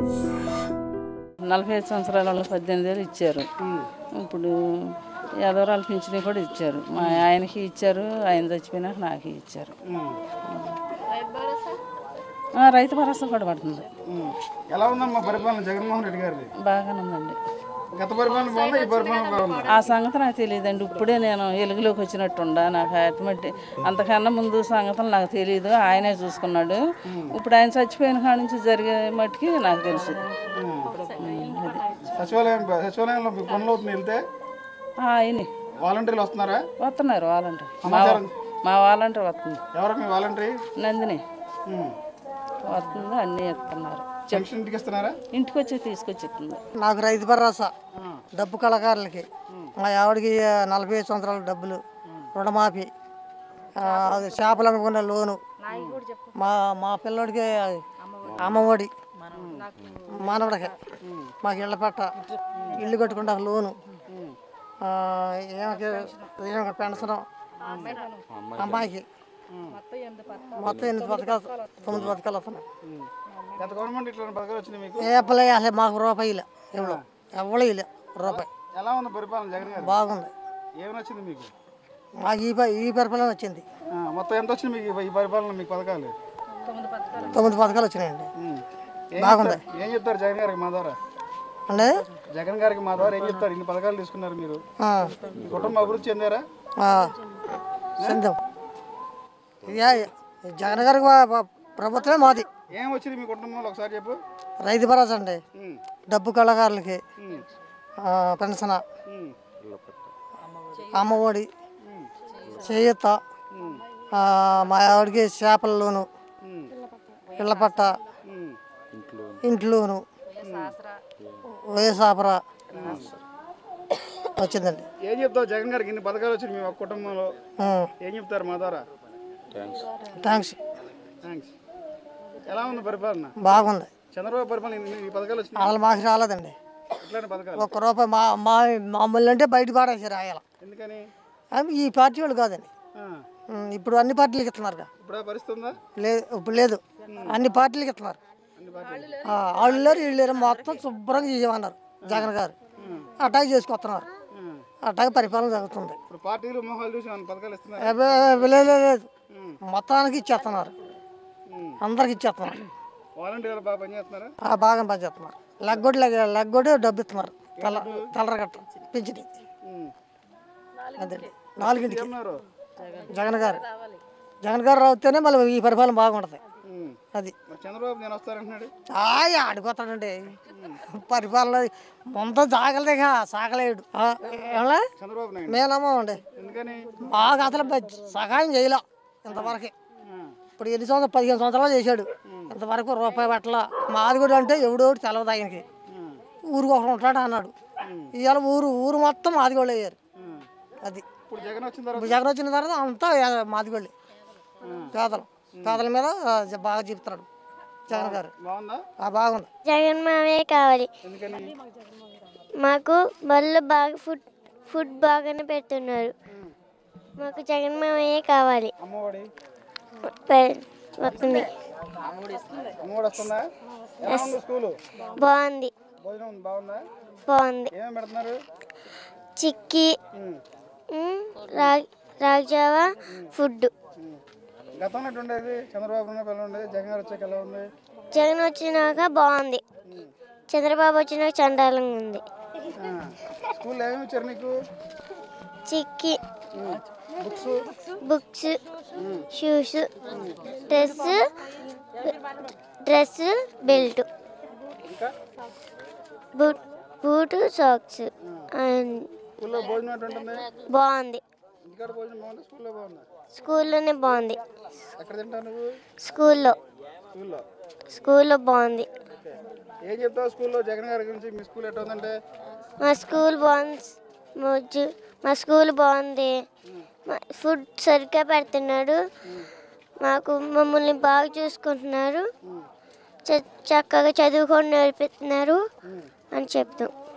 45 సంవత్సరాల వాళ్ళు 18 ఏళ్ళు ఇచ్చారు. ఇప్పుడు 50 రూపాయలు పింఛను కూడా ఇచ్చారు. మా ఆయనకి ఇచ్చారు, ఆయన చచ్చిపోయినాక నాకు ఇచ్చారు. రైతు భరోసా కూడా పడుతుంది. ఎలా ఉందమ్మా పరిపాలన జగన్మోహన్ రెడ్డి గారిది? బాగానే ఉందండి. గత పరిపాలన బాగుంది, ఈ పరిపాలన బాగుంది. ఆ సంగతి నాకు తెలియదండి. ఇప్పుడే నేను ఎలుగులోకి వచ్చినట్టుండా, నాకు అటువంటి అంతకన్నా ముందు సంగతులు నాకు తెలియదు. ఆయనే చూసుకున్నాడు. ఇప్పుడు ఆయన చచ్చిపోయిన కాడ నుంచి జరిగే మట్టుకి నాకు తెలుసు. సచివాలయంలో పనులు వెళ్తే వాలంటీర్లు వస్తున్నారా? వస్తున్నారు వాలంటీర్. మా వాలంటీర్ వస్తుంది. ఎవరు మీ వాలంటీర్? నందిని వస్తుంది. అన్నీ ఇస్తున్నారు. ఇంటికి వచ్చి తీసుకొచ్చేస్తుంది. నాకు రైతు భరోసా, డబ్బు కళాకారులకి, మా ఆవిడకి 45 సంవత్సరాల డబ్బులు, రుణమాఫీ, చేపలు అనుకున్న లోను, మా పిల్లడికి అమ్మఒడి, మానవుడికి మాకు ఇళ్ళ పట్ట, ఇల్లు కట్టుకుంటా లోను, ఏమో పెన్షన్, అమ్మాయికి మొత్తం 8 పథకాలు 9 పథకాలు వస్తున్నాయి. ఏపలే అసలు మాకు రూపాయి ఇలా ఎవరు ఇలా రూపాయి. బాగుంది. మాకు ఈ పరిపాలన వచ్చింది. 9 పథకాలు వచ్చినాయండి. బాగుంది. ఏం చెప్తారు జగన్ గారికి మా ద్వారా? అంటే జగన్ గారికి మా ద్వారా ఏం చెప్తారు? ఇన్ని పథకాలు తీసుకున్నారు మీరు, కుటుంబ అభివృద్ధి చెందారా? చెందాం. జగన్ గారికి ప్రభుత్వమే మాది. ఏం వచ్చింది మీ కుటుంబంలో ఒకసారి చెప్పు? రైతు భరోసా అండి, డబ్బు కళాకారులకి, పెన్షన్, అమ్మఒడి, చేయూత, మా ఆవిడకి చేపలలోను, ఇళ్ళ పట్ట, ఇంట్లోను, వేసాపరా వచ్చిందండి. ఏం చెప్తావు జగన్ గారికి? ఇన్ని పథకాలు వచ్చింది మీ కుటుంబంలో, ఏం చెప్తారు మా ద్వారా? థ్యాంక్స్. ఎలా ఉంది పరిపాలన? బాగుంది. చంద్రబాబు పరిపాలన అసలు మాకు రాలేదండి. 1 రూపాయి మమ్మల్ని అంటే బయట పాడేశారు ఆయన. ఎందుకని? ఈ పార్టీ వాళ్ళు కాదండి. ఇప్పుడు అన్ని పార్టీలకు ఇస్తున్నారు. లేదు, ఇప్పుడు లేదు, అన్ని పార్టీలకు ఇస్తున్నారు. వాళ్ళు లేరు, వీళ్ళు లేరు, మొత్తం శుభ్రంగా ఇవ్వన్నారు. జగన్ గారు అటాక్ చేసుకొస్తున్నారు. అటాక్ పరిపాలన జరుగుతుంది. లేదు, మొత్తానికి ఇచ్చేస్తున్నారు, అందరికి ఇచ్చేస్తున్నారు. బాగా పనిచేస్తున్నారు. లగ్గొడ్డు డబ్బు ఇస్తున్నారు. తలరగట్ట పింఛని 4ింటికి జగన్ గారు రావుతేనే మళ్ళీ ఈ పరిపాలన బాగుంటుంది. అది అడుగుతాడండి పరిపాలన ముందు జాగలేగా సాగలేడు. మేనమ్మండి బాగా అసలు సహాయం చేయలే ఇంతవరకు. ఇప్పుడు 15 సంవత్సరాలు చేశాడు, ఇంతవరకు రూపాయి పట్ల మాది కూడా అంటే ఎవడోడు తెలవదు ఆయనకి. ఊరికి ఒకటి ఉంటాడు అన్నాడు. ఇవాళ ఊరు మొత్తం మాదిగోళ్ళు అయ్యారు. అది జగన్ వచ్చిన తర్వాత అంతా మాదిగోళ్ళే. పేదల మీద బాగా చెప్తున్నాడు జగన్ గారు. బాగుంది. జగన్ మామే కావాలి మాకు. బళ్ళు బాగా ఫుడ్ బాగానే పెడుతున్నారు. మాకు జగన్ మామే కావాలి. బాగుంది. చిక్కీ, రాజావా ఫుడ్. జగన్ వచ్చినాక బాగుంది, చంద్రబాబు వచ్చినాక చండాలంగా ఉంది. Chikki, books, shoes, dress, belt, boot, socks. బాగుంది. స్కూల్లోనే బాగుంది. స్కూల్లో బాగుంది. మా స్కూల్ బాగుంది. ఫుడ్ సరిగ్గా పెడుతున్నాడు మాకు. మమ్మల్ని బాగా చూసుకుంటున్నారు. చక్కగా చదువుకొని నేర్పిస్తున్నారు అని చెప్తాం.